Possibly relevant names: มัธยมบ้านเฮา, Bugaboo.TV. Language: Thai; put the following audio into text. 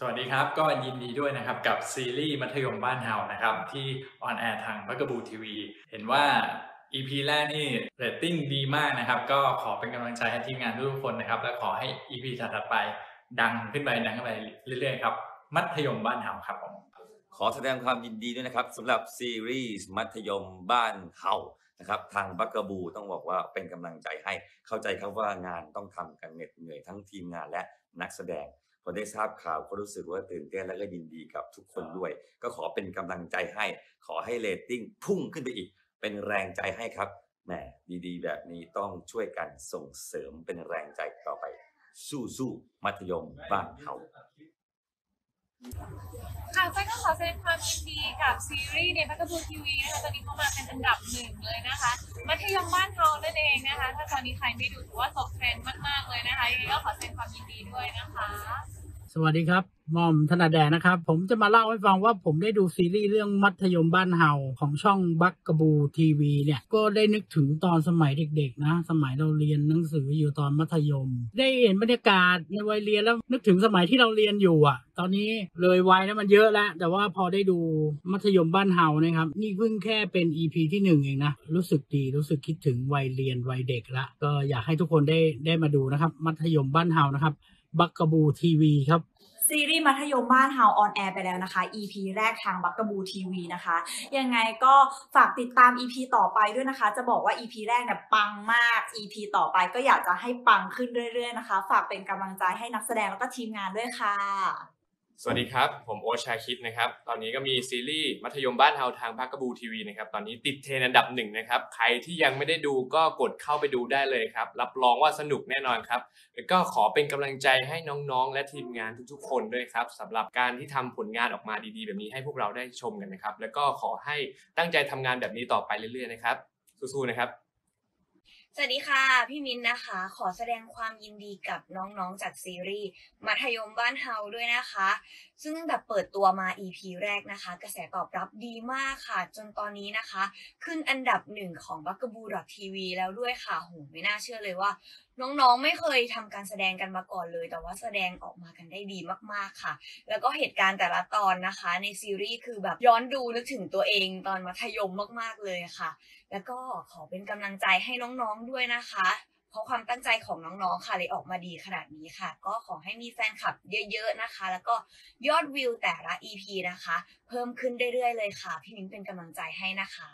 สวัสดีครับก็ยินดีด้วยนะครับกับซีรีส์มัธยมบ้านเฮานะครับที่ออนแอร์ทางบักกะบูทีวีเห็นว่า EP แรกนี่เรตติ้งดีมากนะครับก็ขอเป็นกำลังใจให้ทีมงานทุกคนนะครับและขอให้ EP ถัดไปดังขึ้นไปเรื่อยๆครับมัธยมบ้านเฮาครับผมขอแสดงความยินดีด้วยนะครับสำหรับซีรีส์มัธยมบ้านเฮานะครับทางบักกะบูต้องบอกว่าเป็นกำลังใจให้เข้าใจครับว่างานต้องทำกันเหน็ดเหนื่อยทั้งทีมงานและนักแสดงพอได้ทราบข่าวก็รู้สึกว่าตื่นเต้นและก็ยินดีกับทุกคนด้วยก็ขอเป็นกำลังใจให้ขอให้เรตติ้งพุ่งขึ้นไปอีกเป็นแรงใจให้ครับแหมดีๆแบบนี้ต้องช่วยกันส่งเสริมเป็นแรงใจต่อไปสู้ๆมัธยมบ้านเฮาค่ะไฟก็ขอแสดงความยินดีกับซีรีส์ในบักกะบูทีวีนะคะตอนนี้เข้ามาเป็นอันดับ1เลยนะคะมัธยมบ้านเฮานั่นเองนะคะถ้าตอนนี้ใครไม่ดูถือว่าตกเทรนด์มากๆเลยนะคะยังไงก็ขอแสดงความยินดีด้วยนะคะสวัสดีครับหม่อมธนดาแดงนะครับผมจะมาเล่าให้ฟังว่าผมได้ดูซีรีส์เรื่องมัธยมบ้านเฮาของช่องบักกะบูทีวีเนี่ยก็ได้นึกถึงตอนสมัยเด็กๆนะสมัยเราเรียนหนังสืออยู่ตอนมัธยมได้เห็นบรรยากาศในวัยเรียนแล้วนึกถึงสมัยที่เราเรียนอยู่อ่ะตอนนี้เลยวัยแล้วมันเยอะแล้วแต่ว่าพอได้ดูมัธยมบ้านเฮานะครับนี่เพิ่งแค่เป็น EP ที่1เองนะรู้สึกดีรู้สึกคิดถึงวัยเรียนวัยเด็กละก็อยากให้ทุกคนได้มาดูนะครับมัธยมบ้านเฮานะครับบักกะบูทีวีครับซีรีส์มัธยมบ้านเฮาออนแอร์ไปแล้วนะคะ EP แรกทางบักกะบูทีวีนะคะยังไงก็ฝากติดตาม EP ต่อไปด้วยนะคะจะบอกว่า EP แรกเนี่ยปังมาก EP ต่อไปก็อยากจะให้ปังขึ้นเรื่อยๆนะคะฝากเป็นกำลังใจให้นักแสดงแล้วก็ทีมงานด้วยค่ะสวัสดีครับผมโอชาคิดนะครับตอนนี้ก็มีซีรีส์มัธยมบ้านเฮาทางบักกะบูทีวีนะครับตอนนี้ติดเทรนด์อันดับ1นะครับใครที่ยังไม่ได้ดูก็กดเข้าไปดูได้เลยครับรับรองว่าสนุกแน่นอนครับแล้วก็ขอเป็นกำลังใจให้น้องๆและทีมงานทุกๆคนด้วยครับสำหรับการที่ทำผลงานออกมาดีๆแบบนี้ให้พวกเราได้ชมกันนะครับแล้วก็ขอให้ตั้งใจทำงานแบบนี้ต่อไปเรื่อยๆนะครับสู้ๆนะครับสวัสดีค่ะพี่มิ้นนะคะขอแสดงความยินดีกับน้องๆจากซีรีส์มัธยมบ้านเฮาด้วยนะคะซึ่งแบบเปิดตัวมา EP แรกนะคะกระแสตอบรับดีมากค่ะจนตอนนี้นะคะขึ้นอันดับ1ของบักกะบูทีวีแล้วด้วยค่ะโหไม่น่าเชื่อเลยว่าน้องๆไม่เคยทำการแสดงกันมาก่อนเลยแต่ว่าแสดงออกมากันได้ดีมากๆค่ะแล้วก็เหตุการณ์แต่ละตอนนะคะในซีรีส์คือแบบย้อนดูนึกถึงตัวเองตอนมัธยมมากๆเลยค่ะแล้วก็ขอเป็นกำลังใจให้น้องๆด้วยนะคะเพราะความตั้งใจของน้องๆค่ะเลยออกมาดีขนาดนี้ค่ะก็ขอให้มีแฟนคลับเยอะๆนะคะแล้วก็ยอดวิวแต่ละ EP นะคะเพิ่มขึ้นเรื่อยๆเลยค่ะพี่มิ้นเป็นกำลังใจให้นะคะ